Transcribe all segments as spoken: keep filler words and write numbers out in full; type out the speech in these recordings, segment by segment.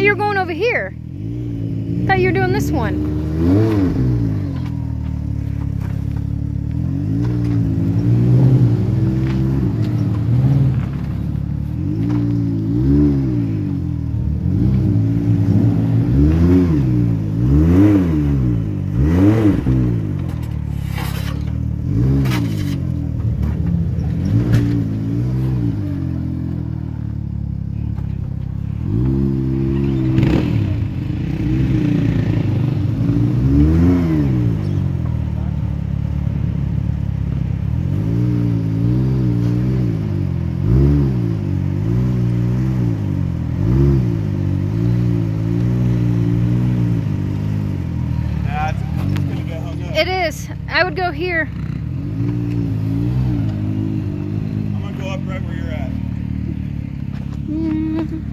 You're going over here. Thought you were doing this one. It is. I would go here. I'm gonna go up right where you're at. Mm-hmm.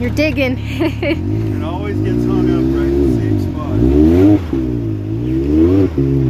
You're digging. It always gets hung up right in the same spot.